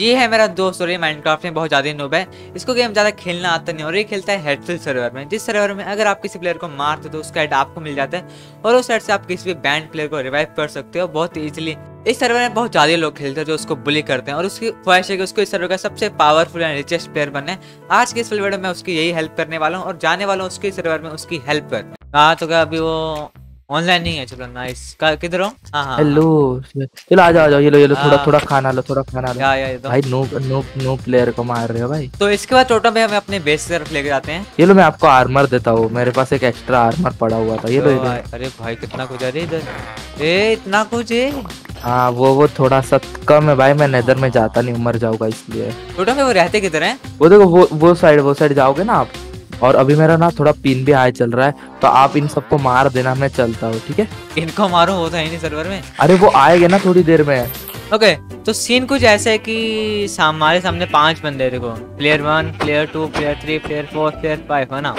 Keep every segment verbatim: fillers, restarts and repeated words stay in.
ये है मेरा दोस्त और ये माइनक्राफ्ट में बहुत ज्यादा नूब है। इसको गेम ज्यादा खेलना आता नहीं और ये खेलता है हेडफिल सर्वर में, जिस सर्वर में अगर आप किसी प्लेयर को मारते हो तो उसका हेड आपको मिल जाता है और उस हेड से आप किसी भी बैंड प्लेयर को रिवाइव कर सकते हो बहुत इजीली। इस सर्वर में बहुत ज्यादा लोग खेलते हैं जो उसको बुली करते हैं और उसकी ख्वाहिश है कि उसको इस सर्वर का सबसे पावरफुल एंड रिचेस्ट प्लेयर बने। आज के इस वीडियो में उसकी यही हेल्प करने वाला हूँ और जाने वाला हूँ उसके सर्वर में उसकी हेल्प करने। कहा तो क्या अभी वो ऑनलाइन नहीं है? चलो नाइस, किधर हो? हाँ हेलो, चलो आ जाओ, ये लो ये लो, थोड़ा थोड़ा खाना लो, थोड़ा खाना लो। या, या, या, भाई नो नो नो प्लेयर को मार रहे हो भाई। तो इसके बाद टोटम भाई हमें अपने बेस तरफ लेके जाते हैं। ये लो मैं आपको आर्मर देता हूँ, मेरे पास एक एक्स्ट्रा आर्मर पड़ा हुआ था। ये लो, अरे भाई कितना कुछ है इधर, ए इतना कुछ है। हाँ वो वो थोड़ा सा कम है भाई, मैं नेदर में जाता नहीं, मर जाऊंगा इसलिए। टोटम भाई वो रहते किधर है? वो देखो वो वो साइड वो साइड जाओगे ना आप। और अभी मेरा ना थोड़ा पिन भी हाई चल रहा है तो आप इन सबको मार देना, मैं चलता हूँ। ठीक है, इनको मारो, होता है नहीं सर्वर में। अरे वो आएगा ना थोड़ी देर में। ओके तो सीन कुछ ऐसा है कि हमारे सामने पांच बंदे, देखो player one, player two, player three, player four, player five है ना।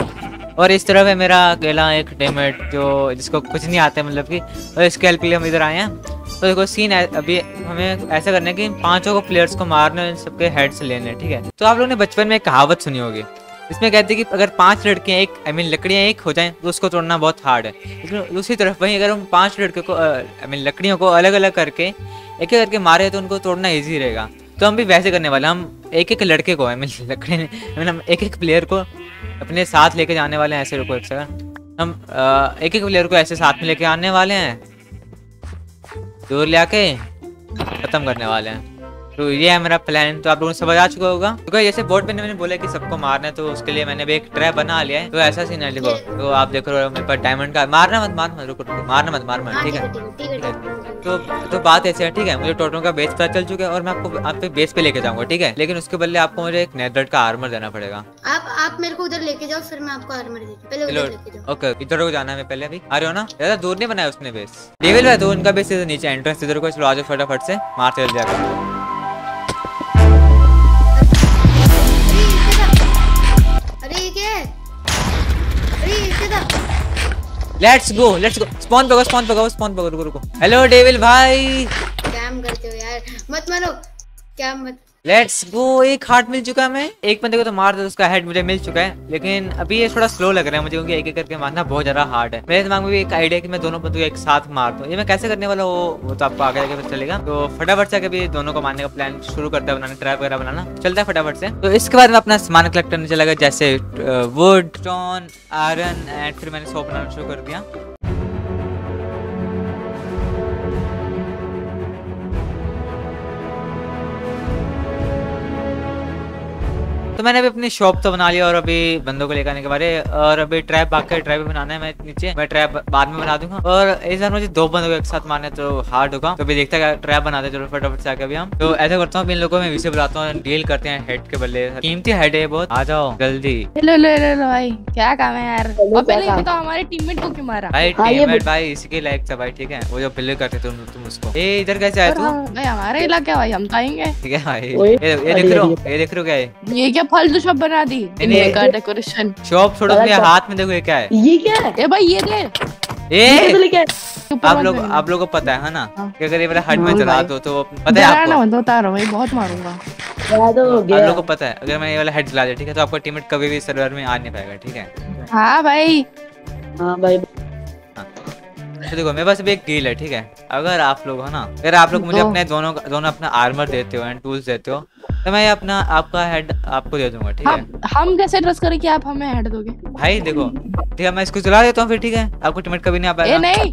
और इस तरफ है मेरा अकेला एक टीममेट जो जिसको कुछ नहीं आता है, मतलब कि, और इसके हेल्प के लिए हम इधर आए हैं। तो देखो सीन अभी हमें ऐसा करना है कि पाँचों को प्लेयर्स को मारने, इन सबके हेड्स लेने। ठीक है, तो आप लोगों ने बचपन में एक कहावत सुनी होगी, इसमें कहते हैं कि अगर पांच लड़कियां एक आई मीन लकड़ियां एक हो जाएं तो उसको तोड़ना बहुत हार्ड है। इसमें दूसरी तरफ वहीं अगर हम पांच लड़कियों को आई मीन लकड़ियों को अलग अलग करके एक एक करके मारे तो उनको तोड़ना इजी रहेगा। तो हम भी वैसे करने वाले, हम एक एक लड़के को आई मीन लकड़ी आई मीन हम एक एक प्लेयर को अपने साथ लेके जाने वाले हैं। ऐसे रुको एक सेकंड, हम आ, एक एक प्लेयर को ऐसे साथ में लेके आने वाले हैं, दूर ले आके खत्म करने वाले हैं। तो ये है मेरा प्लान, तो आप लोगों ने समझ आ चुका होगा। तो जैसे बोर्ड पे मैंने बोला कि सबको मारना है तो उसके लिए मैंने भी एक ट्रैप बना लिया है। तो ऐसा सीन है, देखो तो आप देखो मेरे पास डायमंड का, मारना मत मारना मत रुको रुको मारना मत मारना मत, ठीक है। तो तो बात ऐसे है, ठीक है, मुझे टोटम का बेस पता चल चुका है और मैं आपको आप पे बेस पे लेके जाऊंगा, ठीक है। लेकिन उसके बदले आपको मुझे एक नेदर का आर्मर देना पड़ेगा। आप आप मेरे को उधर लेके जाओ, फिर मैं आपको आर्मर देता हूं। पहले उधर लेके जाओ। ओके इधर को जाना है मैं पहले, अभी आ रहे हो ना? ज्यादा दूर नहीं बनाया उसने बेस, लेवल है तो उनका बेस इधर नीचे एंट्रेंस इधर को। चलो आ जाओ फटाफट से, मारते चल जाएगा। Let's go let's go, spawn पकड़ो स्पॉन पकड़ो स्पॉन पकड़ो, रुको रुको। हेलो डेविल भाई, कैम करते हो यार, मत मारो कैम मत। लेट्स गो, एक हार्ट मिल चुका है। मैं एक बंदे को तो मार दो, उसका हेड मुझे मिल चुका है, लेकिन अभी ये थोड़ा स्लो लग रहा है मुझे क्योंकि एक एक करके मारना बहुत ज्यादा हार्ड है। मेरे दिमाग में भी एक आइडिया कि मैं दोनों बंदों को एक साथ मार दूं, ये मैं कैसे करने वाला हूँ वो तो आपको आगे आगे पता चलेगा। तो फटाफट से कभी दोनों को मारने का प्लान शुरू करता है, बनाने ट्रैप वगैरह बनाना चलता है फटाफट से। तो इसके बाद मैं अपना सामान कलेक्ट करने चला गया, जैसे वुड, स्टोन, आयरन एंड फिर मैंने सोप बनाना शुरू कर दिया। तो मैंने अभी अपनी शॉप तो बना लिया और अभी बंदों को लेकर आने के बारे, और अभी ट्रैप बाकी ट्रैप बनाना है मैं नीचे, मैं ट्रैप बाद में बना दूंगा। और इस बार मुझे दो बंदों को एक साथ मारना है तो हार्ड होगा, तो अभी देखता है ट्रैप बनाते हैं। चलो फटाफट से आके अभी हम तो ऐसा करता हूँ, इन लोगों में विषय बुलाता हूँ, डील करते हैं हेड के बल्ले, कीमती हेड है बहुत। आ जाओ जल्दी। हेलो हेलो भाई, क्या काम है यार? हमारे टीममेट को क्यों मारा भाई? टीममेट भाई इसी के लायक था भाई, ठीक है, वो जो बिल्ली करते थे तुम उसको। ए इधर कैसे आए तुम? भाई हमारे इलाके भाई, हम आएंगे। ठीक है भाई, ये देख रहे हो ये देख रहे हो क्या है? ये क्या फालतू शॉप बना दी, डेकोरेशन शॉप छोड़ो, अपने हाथ में देखो ये क्या है? ये क्या है ए भाई? ये क्या है? आप लोग आप लोगों को पता है ना कि अगर ये वाला हट में चला दो तो पता है आपको, उतारो भाई बहुत मारूंगा। आप लोगों को पता है अगर मैं ये वाला हेड चला दिया, ठीक है, तो आपका टीममेट कभी भी सर्वर में आ नहीं पाएगा, ठीक है। हाँ भाई हाँ भाई, तो देखो मेरे पास भी एक डील है, ठीक है। अगर आप लोग है ना, अगर आप लोग मुझे अपने दोनों दोनों अपना आर्मर देते हो एंड टूल्स देते हो तो मैं अपना आपका हेड आपको दे दूंगा, ठीक है। हम कैसे ट्रस्ट करें कि आप हमें हेड दोगे भाई? देखो ठीक है, मैं इसको चला देता हूँ फिर, ठीक है, आपको टीममेट कभी नहीं आ पाएगा। नहीं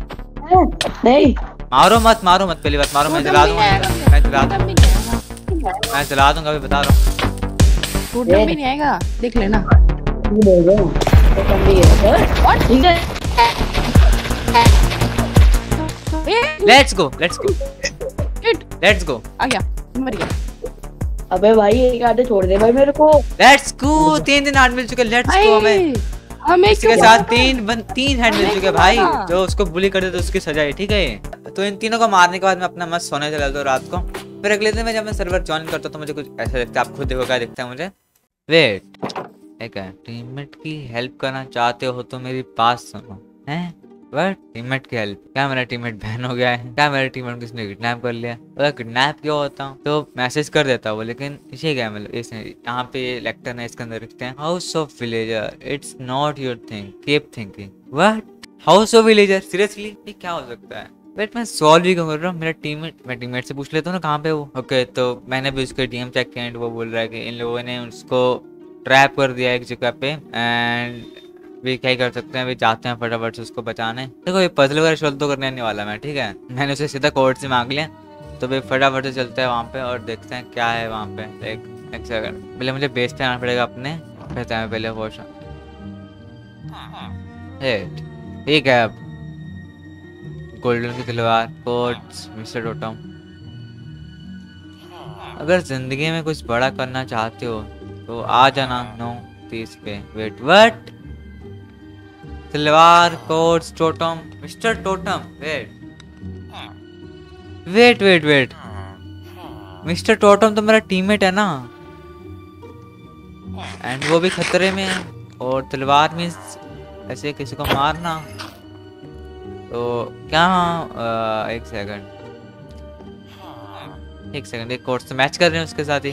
नहीं मारो मत मारो मत, पहली बात मारो, मैं जला दूंगा मैं जला दूंगा मैं जला दूंगा अभी बता रहा हूँ। टूटम भी नहीं आएगा, देख लेना। ठीक है let's go let's go let's go. आ गया मर गया। अबे भाई एक आटे छोड़ दे भाई मेरे को। लेट्स गो, तीन दिन आठ मिल चुके। लेट्स गो, हमें हमें इसके साथ तीन बन, तीन हेड मिल चुके भाई। जो उसको बुली कर दे तो उसकी सजा है, ठीक है। तो इन तीनों को मारने के बाद मैं अपना मस्त सोने चला जाता हूँ रात को। फिर अगले दिन में जब मैं सर्वर ज्वाइन करता हूँ तो मुझे कुछ ऐसा लगता है, आप खुद देखो क्या दिखता है मुझे। वेट, टीममेट की हेल्प करना चाहते हो तो मेरी बात सुनो है, वह टीममेट की हेल्प, क्या मेरा टीममेट बैन हो गया है, क्या मेरा टीममेट किसने किडनैप कर लिया, अगर किडनैप किया होता हूँ तो मैसेज कर देता हूँ। लेकिन ये क्या मतलब, इसने यहाँ पे लेक्टर है, इसके अंदर लिखते हैं house of villager, it's not your thing, keep thinking. What, house of villager, seriously ये क्या हो सकता है। बट मैं सॉल्व भी कर रहा हूँ, मेरा टीममेट, मैं टीममेट से पूछ लेता हूँ ना कहाँ पे वो। ओके okay, तो मैंने भी उसके डीएम चेक किया, वो बोल रहा है कि इन लोगों ने उसको ट्रैप कर दिया एक जगह पे, एंड भी क्या ही कर सकते हैं, भी जाते हैं फटाफट से उसको बचाने। देखो ये पजल वगैरह सॉल्व तो करने नहीं वाला मैं, ठीक है, मैंने उसे सीधा कोर्ट से मांग लिया, तो भाई फटाफट से चलते हैं वहाँ पे और देखते हैं क्या है वहाँ पे। एक एक सेकंड, पहले मुझे बेस पे आना पड़ेगा अपने, कहते हैं पहले क्वेश्चन, ठीक है। अब गोल्डन की तलवार, कोट्स, मिस्टर डोटम। अगर जिंदगी में कुछ बड़ा करना चाहते हो तो आ जाना नौ तीस पे। वेट वट, तलवार, quotes, totem, mister totem. Wait wait wait wait, mister totem तो मेरा टीममेट है ना, एंड वो भी खतरे में है, और तलवार मीन्स ऐसे किसी को मारना। तो क्या आ, एक सेकंड एक सेकंड, एक कोट्स मैच कर रहे हैं उसके साथ ही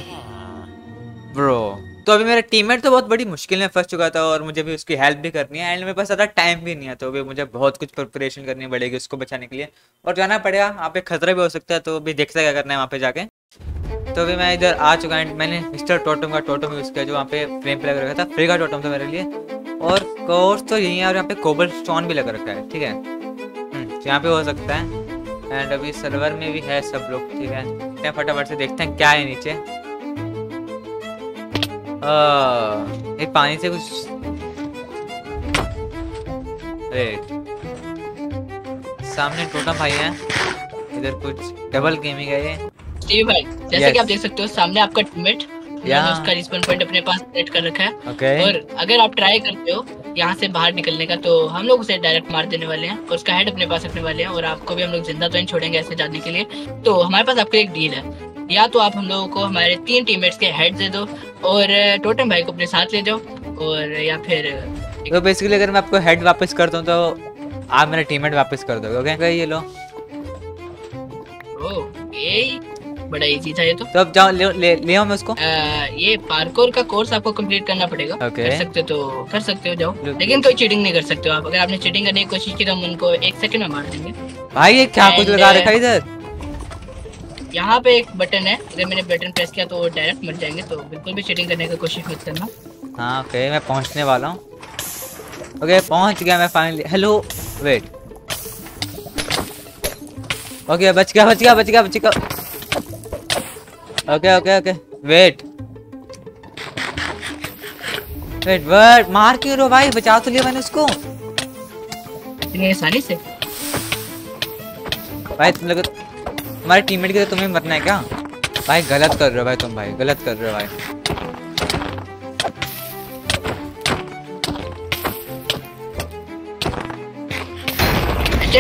ब्रो। तो अभी मेरा टीममेट तो बहुत बड़ी मुश्किल में फंस चुका था, और मुझे भी उसकी हेल्प भी करनी है, एंड मेरे पास ज़्यादा टाइम भी नहीं है, तो अभी मुझे बहुत कुछ प्रिपरेशन करनी पड़ेगी उसको बचाने के लिए, और जाना पड़ेगा। वहाँ पे खतरा भी हो सकता है, तो अभी देखते हैं क्या करना है वहाँ पे जाके। तो अभी मैं इधर आ चुका है, मैंने मिस्टर टोटम का टोटम यूज़ किया जो वहाँ पे फ्रेम पे लगा रखा था, फ्री का टोटम था मेरे लिए, और कोर्स तो यही है, और यहाँ पे कोबल स्टोन भी लगा रखा है, ठीक है, यहाँ पे हो सकता है, एंड अभी सर्वर में भी है सब लोग, ठीक है। फटाफट से देखते हैं क्या है नीचे। आ, एक पानी से कुछ, अरे सामने टोटम भाई है, इधर कुछ डबल गेमिंग है ये स्टीव भाई, जैसे yes. कि आप देख सकते हो सामने आपका टीममेट, यहाँ उसका रिस्पॉन पॉइंट अपने पास सेट कर रखा है, okay. और अगर आप ट्राई करते हो यहाँ से बाहर निकलने का तो हम लोग उसे डायरेक्ट मार देने वाले हैं, और उसका हेड अपने पास रखने वाले हैं, और आपको भी हम लोग जिंदा तो नहीं छोड़ेंगे ऐसे जाने के लिए। तो हमारे पास आपके लिए एक डील है, या तो आप हम लोगों को हमारे तीन टीममेट्स के हेड दे दो और टोटम भाई को अपने साथ ले जाओ, और या फिर तो बेसिकली अगर मैं आपको हेड वापस करता हूँ तो आप मेरा टीममेट वापस कर दोगे, ओके। ये लो, ओके, बड़ा इजी था ये तो। तो अब जाओ ले ले, ले आओ मैं उसको। आ, ये पार्कोर का कोर्स आपको कंप्लीट करना पड़ेगा, okay. कर सकते हो तो कर सकते हो, जाओ, लेकिन कोई चीटिंग नहीं कर सकते हो आप। अगर आपने चीटिंग करने की कोशिश की तो हम उनको एक सेकंड में मार देंगे। भाई ये क्या कुछ लगा रखा है इधर, यहाँ पे एक बटन है, अगर मैंने बटन प्रेस किया तो वो डायरेक्ट मर जाएंगे, तो बिल्कुल भी चीटिंग करने की कोशिश मत करना। हाँ ओके, मैं पहुँचने वाला हूँ, ओके पहुँच गया मैं फाइनली। हेलो वेट, ओके बच गया बच गया बच गया बच गया, okay okay okay. Wait wait wait, मार क्यों रहे हो भाई, बचा तो लिया मैंने उसको इतनी आसानी से। भाई तुम लोग हमारे टीममेट के, तो तुम्हें मरना है क्या भाई, गलत कर रहे हो भाई तुम, भाई गलत कर रहे हो भाई।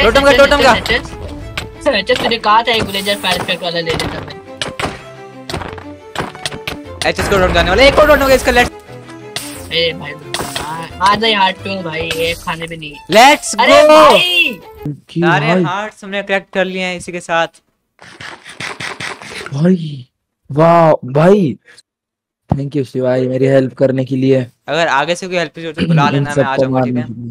टोटम का टोटम का सर, एचएस तुझे कहा था एक विलेजर फायर इफेक्ट वाला ले लेता मैं, एचएस को डॉट जाने वाला, एक और डॉट हो गया इसका। लेट्स, ए भाई आज आई हार्ट टू भाई, ये खाने भी नहीं। लेट्स गो, अरे भाई सारे हार्ट्स हमने कलेक्ट कर लिए हैं इसी के साथ। भाई वाह भाई, थैंक यू शिवाई मेरी हेल्प करने के लिए। अगर आगे से कोई हेल्प की जरूरत हो तो बुला लेना, मैं आ जाऊंगा, ठीक है।